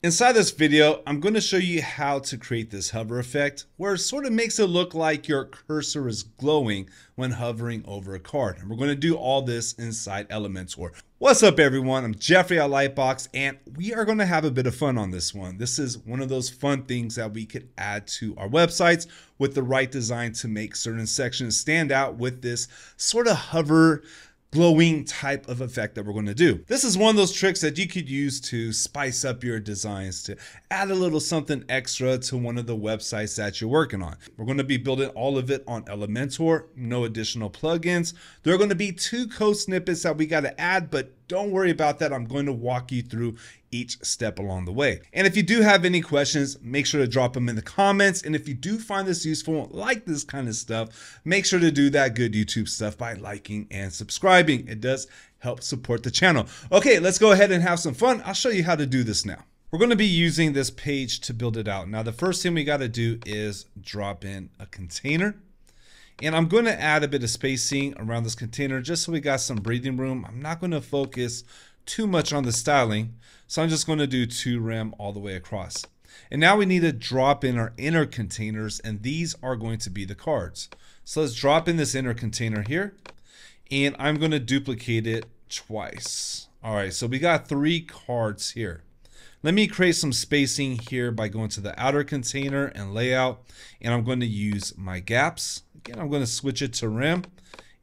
Inside this video, I'm going to show you how to create this hover effect where it sort of makes it look like your cursor is glowing when hovering over a card. And we're going to do all this inside Elementor. What's up everyone? I'm Jeffrey at Lytbox and we are going to have a bit of fun on this one. This is one of those fun things that we could add to our websites with the right design to make certain sections stand out with this sort of hover glowing type of effect that we're going to do. This is one of those tricks that you could use to spice up your designs, to add a little something extra to one of the websites that you're working on. We're going to be building all of it on Elementor, no additional plugins. There are going to be 2 code snippets that we got to add, but don't worry about that. I'm going to walk you through each step along the way. And if you do have any questions, make sure to drop them in the comments. And if you do find this useful, like this kind of stuff, make sure to do that good YouTube stuff by liking and subscribing. It does help support the channel. Okay, let's go ahead and have some fun. I'll show you how to do this now. We're going to be using this page to build it out. Now, the first thing we got to do is drop in a container. And I'm going to add a bit of spacing around this container just so we got some breathing room. I'm not going to focus too much on the styling, so I'm just going to do 2 rem all the way across. And now we need to drop in our inner containers, and these are going to be the cards. So let's drop in this inner container here, and I'm going to duplicate it twice. All right, so we got 3 cards here. Let me create some spacing here by going to the outer container and layout, and I'm going to use my gaps. Again, I'm going to switch it to rem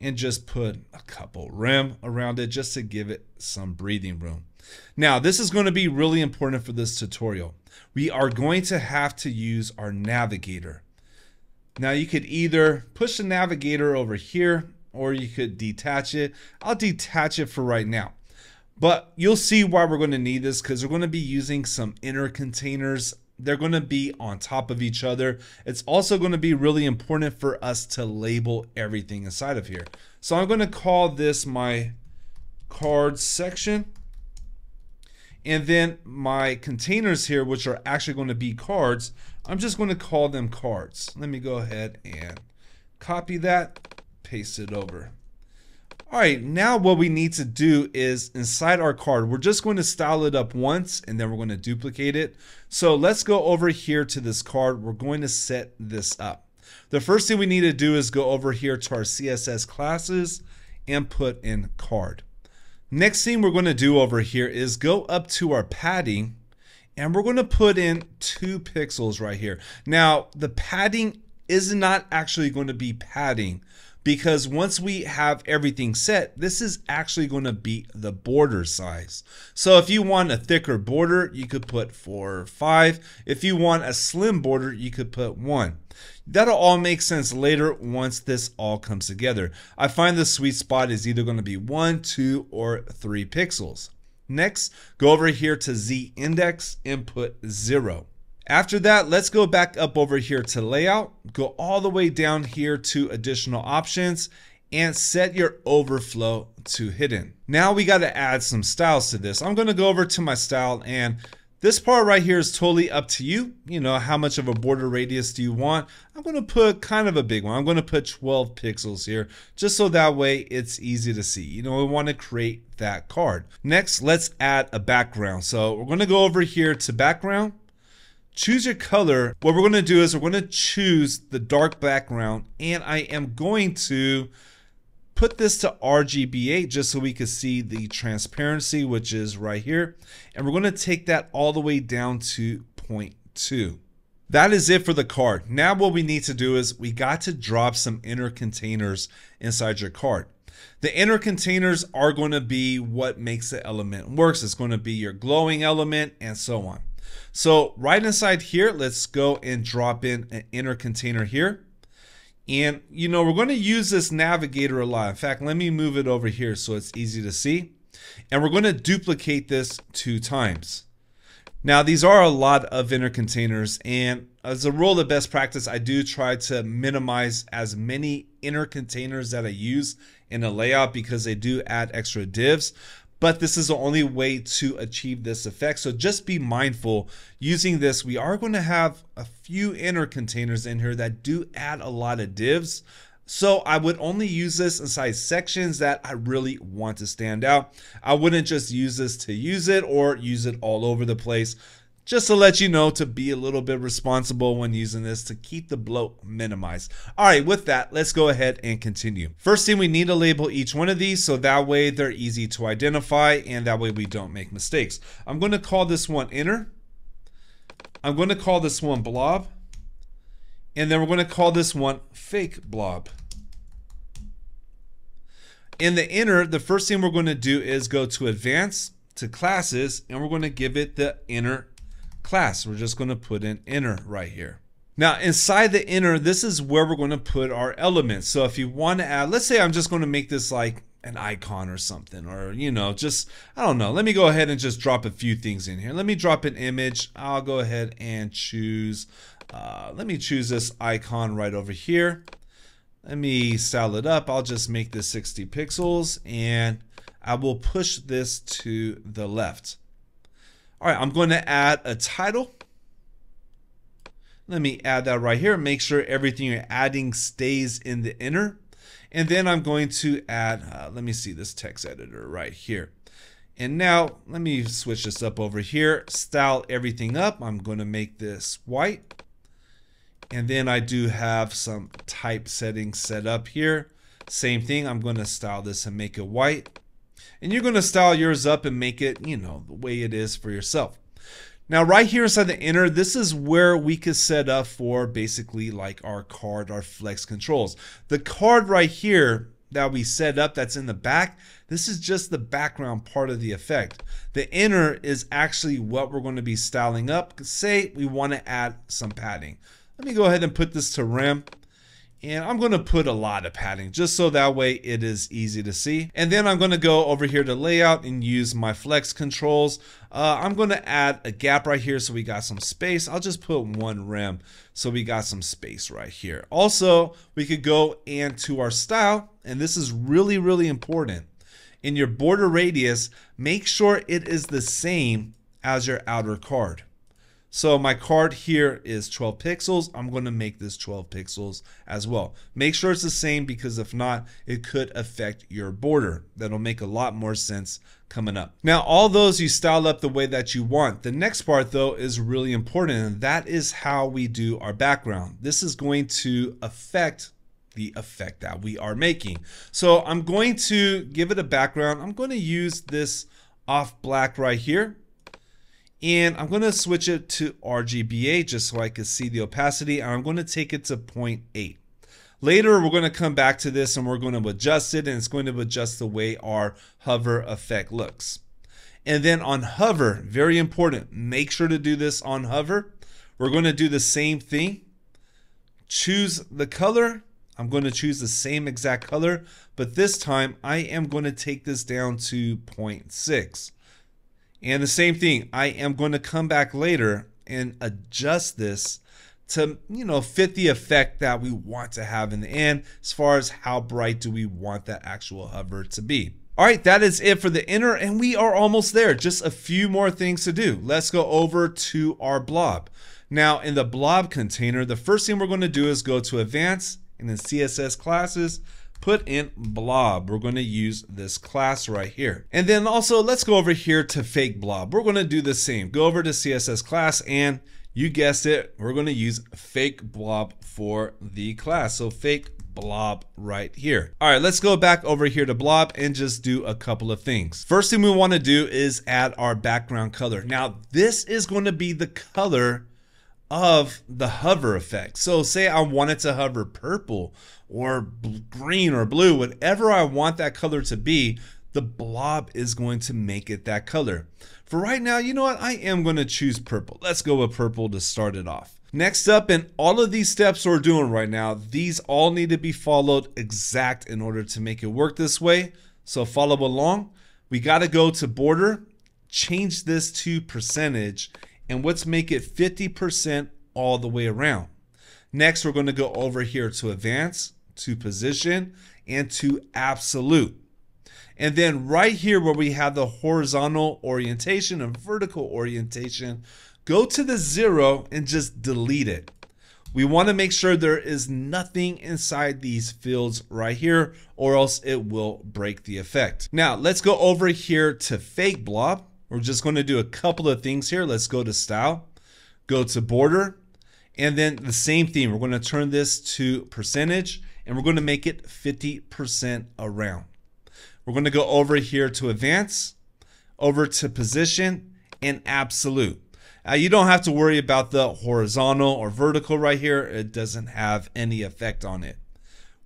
and just put a couple rem around it just to give it some breathing room. Now, this is going to be really important for this tutorial. We are going to have to use our navigator. Now, you could either push the navigator over here or you could detach it. I'll detach it for right now. But you'll see why we're going to need this, because we're going to be using some inner containers. They're going to be on top of each other. It's also going to be really important for us to label everything inside of here. So I'm going to call this my card section. And then my containers here, which are actually going to be cards, I'm just going to call them cards. Let me go ahead and copy that, paste it over. All right, now what we need to do is inside our card, we're just going to style it up once and then we're going to duplicate it. So let's go over here to this card. We're going to set this up. The first thing we need to do is go over here to our CSS classes and put in card. Next thing we're going to do over here is go up to our padding and we're going to put in 2 pixels right here. Now, the padding is not actually going to be padding, because once we have everything set, this is actually going to be the border size. So if you want a thicker border, you could put 4 or 5. If you want a slim border, you could put 1. That'll all make sense later once this all comes together. I find the sweet spot is either going to be 1, 2, or 3 pixels. Next, go over here to Z index and put 0. After that, let's go back up over here to layout, go all the way down here to additional options and set your overflow to hidden. Now we got to add some styles to this. I'm going to go over to my style, and this part right here is totally up to you. You know, how much of a border radius do you want? I'm going to put kind of a big one. I'm going to put 12 pixels here just so that way it's easy to see. You know, we want to create that card. Next, let's add a background. So we're going to go over here to background. Choose your color. What we're going to do is we're going to choose the dark background, and I am going to put this to RGBA just so we can see the transparency, which is right here. And we're going to take that all the way down to 0.2. That is it for the card. Now what we need to do is we got to drop some inner containers inside your card. The inner containers are going to be what makes the element works. It's going to be your glowing element and so on. So right inside here, let's go and drop in an inner container here. And you know, we're going to use this navigator a lot. In fact, let me move it over here so it's easy to see. And we're going to duplicate this 2 times. Now, these are a lot of inner containers, and as a rule of best practice, I do try to minimize as many inner containers that I use in a layout because they do add extra divs. But this is the only way to achieve this effect. So just be mindful using this. We are going to have a few inner containers in here that do add a lot of divs. So I would only use this inside sections that I really want to stand out. I wouldn't just use this to use it or use it all over the place. Just to let you know to be a little bit responsible when using this to keep the bloat minimized. All right, with that, let's go ahead and continue. First thing, we need to label each one of these so that way they're easy to identify and that way we don't make mistakes. I'm going to call this one inner. I'm going to call this one blob. And then we're going to call this one fake blob. In the inner, the first thing we're going to do is go to advanced, to classes, and we're going to give it the inner class. We're just going to put an inner right here. Now inside the inner, this is where we're going to put our elements. So if you want to add, let's say I'm just going to make this like an icon or something, or you know, just, I don't know. Let me go ahead and just drop a few things in here. Let me drop an image. I'll go ahead and choose, let me choose this icon right over here. Let me style it up. I'll just make this 60 pixels and I will push this to the left. All right, I'm going to add a title. Let me add that right here. Make sure everything you're adding stays in the inner. And then I'm going to add, let me see, this text editor right here. And now let me switch this up over here, style everything up. I'm going to make this white. And then I do have some type settings set up here. Same thing, I'm going to style this and make it white. And you're going to style yours up and make it, you know, the way it is for yourself. Now, right here inside the inner, this is where we could set up for basically like our card, our flex controls. The card right here that we set up that's in the back, this is just the background part of the effect. The inner is actually what we're going to be styling up. Say we want to add some padding. Let me go ahead and put this to rem. And I'm going to put a lot of padding just so that way it is easy to see. And then I'm going to go over here to layout and use my flex controls. I'm going to add a gap right here so we got some space. I'll just put one rem so we got some space right here. Also, we could go into our style, and this is really, really important. In your border radius, make sure it is the same as your outer card. So my card here is 12 pixels. I'm going to make this 12 pixels as well. Make sure it's the same, because if not, it could affect your border. That'll make a lot more sense coming up. Now, all those you style up the way that you want. The next part though is really important, and that is how we do our background. This is going to affect the effect that we are making. So I'm going to give it a background. I'm going to use this off black right here. And I'm going to switch it to RGBA just so I can see the opacity. And I'm going to take it to 0.8. Later, we're going to come back to this and we're going to adjust it. And it's going to adjust the way our hover effect looks. And then on hover, very important, make sure to do this on hover. We're going to do the same thing. Choose the color. I'm going to choose the same exact color. But this time, I am going to take this down to 0.6. And the same thing, I am going to come back later and adjust this to, you know, fit the effect that we want to have in the end, as far as how bright do we want that actual hover to be. All right, that is it for the inner, and we are almost there. Just a few more things to do. Let's go over to our blob. Now, in the blob container, the first thing we're going to do is go to advanced, and then CSS classes. Put in blob. We're going to use this class right here. And then also let's go over here to fake blob. We're going to do the same. Go over to CSS class, and you guessed it, we're going to use fake blob for the class. So fake blob right here. All right, let's go back over here to blob and just do a couple of things. First thing we want to do is add our background color. Now this is going to be the color of the hover effect. So say I wanted to hover purple or green or blue, whatever I want that color to be, the blob is going to make it that color. For right now, you know what? I am going to choose purple. Let's go with purple to start it off. Next up, in all of these steps we're doing right now, these all need to be followed exact in order to make it work this way. So follow along. We got to go to border, change this to percentage, and let's make it 50% all the way around. Next, we're going to go over here to advance, to position, and to absolute. And then right here where we have the horizontal orientation and vertical orientation, go to the 0 and just delete it. We want to make sure there is nothing inside these fields right here, or else it will break the effect. Now let's go over here to fake blob. We're just going to do a couple of things here. Let's go to style, go to border, and then the same thing. We're going to turn this to percentage, and we're going to make it 50% around. We're going to go over here to advance, over to position, and absolute. You don't have to worry about the horizontal or vertical right here. It doesn't have any effect on it.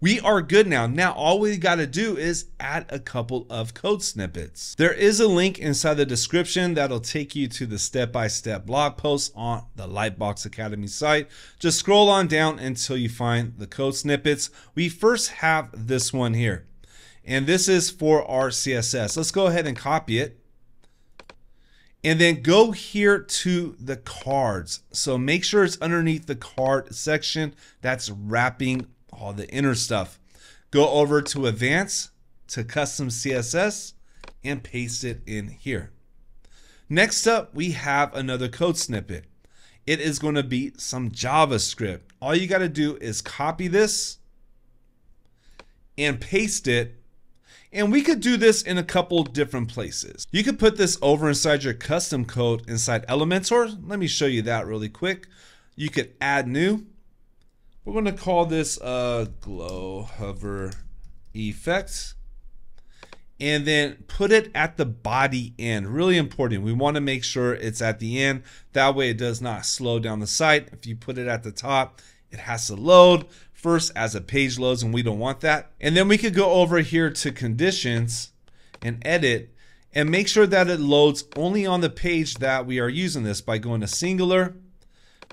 We are good now. Now all we got to do is add a couple of code snippets. There is a link inside the description that'll take you to the step-by-step blog post on the Lytbox Academy site. Just scroll on down until you find the code snippets. We first have this one here, and this is for our CSS. Let's go ahead and copy it. And then go here to the cards. So make sure it's underneath the card section. That's wrapping all the inner stuff. Go over to advanced, to custom CSS, and paste it in here. Next up, we have another code snippet. It is going to be some JavaScript. All you got to do is copy this and paste it. And we could do this in a couple different places. You could put this over inside your custom code inside Elementor. Let me show you that really quick. You could add new. We're going to call this glow hover effect, and then put it at the body end. Really important. We want to make sure it's at the end. That way it does not slow down the site. If you put it at the top, it has to load first as a page loads, and we don't want that. And then we could go over here to conditions and edit and make sure that it loads only on the page that we are using this by going to singular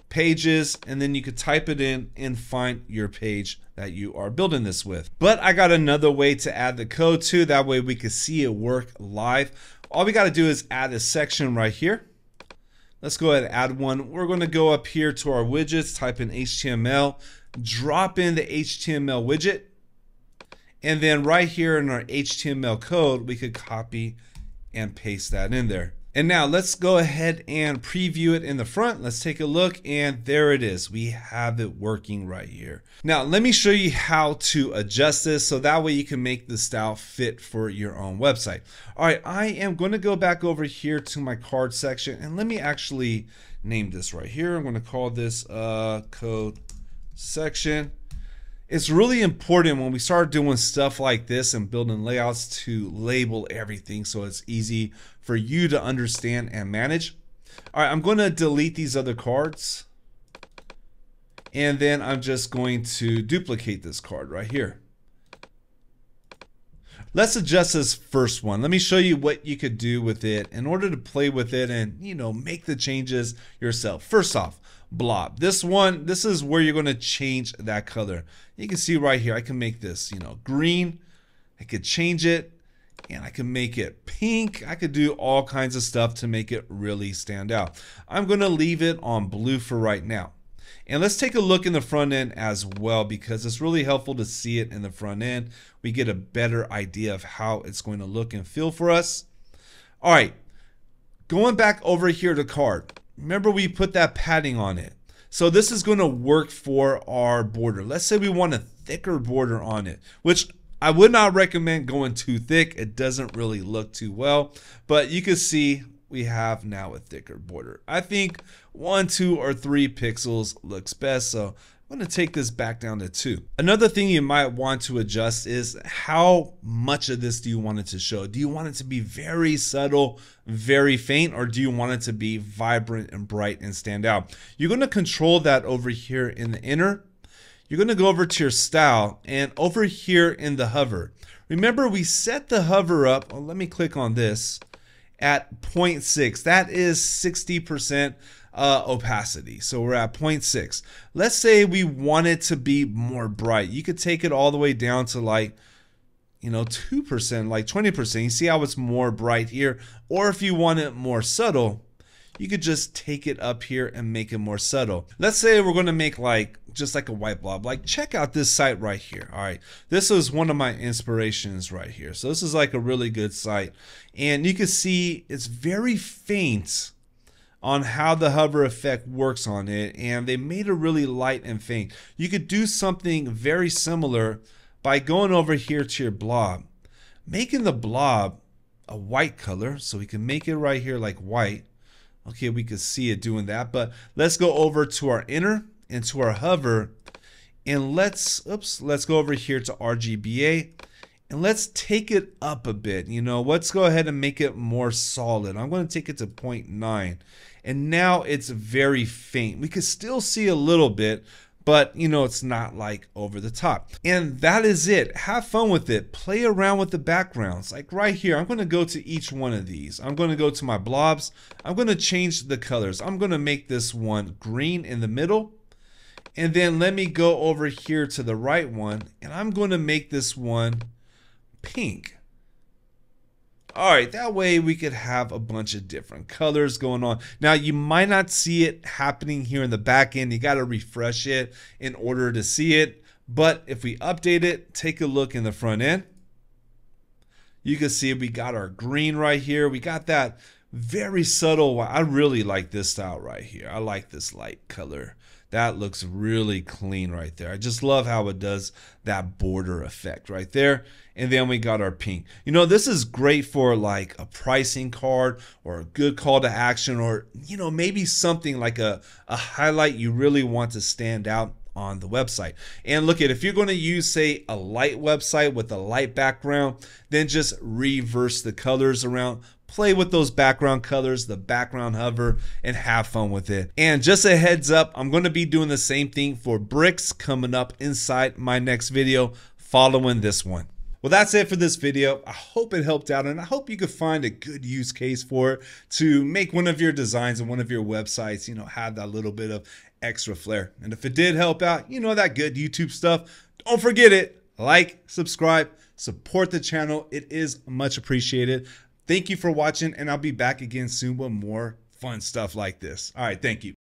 pages, and then you could type it in and find your page that you are building this with. But I got another way to add the code to, that way we could see it work live. All we got to do is add a section right here. Let's go ahead and add one. We're going to go up here to our widgets, type in HTML, drop in the HTML widget, and then right here in our HTML code, we could copy and paste that in there. And now let's go ahead and preview it in the front. Let's take a look, and there it is. We have it working right here. Now let me show you how to adjust this so that way you can make the style fit for your own website. All right, I am going to go back over here to my card section, and let me actually name this right here. I'm going to call this code section. It's really important when we start doing stuff like this and building layouts to label everything so it's easy for you to understand and manage. All right, I'm going to delete these other cards, and then I'm just going to duplicate this card right here. Let's adjust this first one. Let me show you what you could do with it in order to play with it and, you know, make the changes yourself. First off, blob. This one, this is where you're going to change that color. You can see right here, I can make this, you know, green. I could change it, and I can make it pink. I could do all kinds of stuff to make it really stand out. I'm going to leave it on blue for right now. And let's take a look in the front end as well, because it's really helpful to see it in the front end. We get a better idea of how it's going to look and feel for us. All right, going back over here to card. Remember, we put that padding on it. So this is going to work for our border. Let's say we want a thicker border on it, which I would not recommend going too thick. It doesn't really look too well, but you can see we have now a thicker border. I think 1, 2, or 3 pixels looks best, so I'm going to take this back down to 2. Another thing you might want to adjust is how much of this do you want it to show? Do you want it to be very subtle, very faint, or do you want it to be vibrant and bright and stand out? You're going to control that over here in the inner. You're going to go over to your style, and over here in the hover. Remember, we set the hover up. Well, let me click on this. At 0.6, that is 60% opacity. So we're at 0.6. Let's say we want it to be more bright. You could take it all the way down to, like, you know, 2%, like 20%. You see how it's more bright here? Or if you want it more subtle, you could just take it up here and make it more subtle. Let's say we're going to make, like, just like a white blob. Like, check out this site right here. All right, this is one of my inspirations right here. So this is like a really good site, and you can see it's very faint on how the hover effect works on it, and they made it really light and faint. You could do something very similar by going over here to your blob, making the blob a white color, so we can make it right here like white. Okay, we could see it doing that, but let's go over to our inner and to our hover, and let's go over here to RGBA, and let's take it up a bit. You know, let's go ahead and make it more solid. I'm going to take it to 0.9, and now it's very faint. We could still see a little bit, but you know, it's not like over the top. And that is it. Have fun with it. Play around with the backgrounds. Like right here, I'm gonna go to each one of these. I'm gonna go to my blobs. I'm gonna change the colors. I'm gonna make this one green in the middle. And then let me go over here to the right one, and I'm gonna make this one pink. All right, that way we could have a bunch of different colors going on. Now, you might not see it happening here in the back end. You got to refresh it in order to see it. But if we update it, take a look in the front end. You can see we got our green right here. We got that very subtle one. I really like this style right here. I like this light color. That looks really clean right there. I just love how it does that border effect right there. And then we got our pink. You know, this is great for like a pricing card or a good call to action, or, you know, maybe something like a highlight you really want to stand out on the website. And look at, if you're going to use, say, a light website with a light background, then just reverse the colors around. Play with those background colors, the background hover, and have fun with it. And just a heads up, I'm going to be doing the same thing for Bricks coming up inside my next video following this one. Well, that's it for this video. I hope it helped out, and I hope you could find a good use case for it to make one of your designs and one of your websites, you know, have that little bit of extra flair. And if it did help out, you know, that good YouTube stuff, don't forget it. Like, subscribe, support the channel. It is much appreciated. Thank you for watching, and I'll be back again soon with more fun stuff like this. All right, thank you.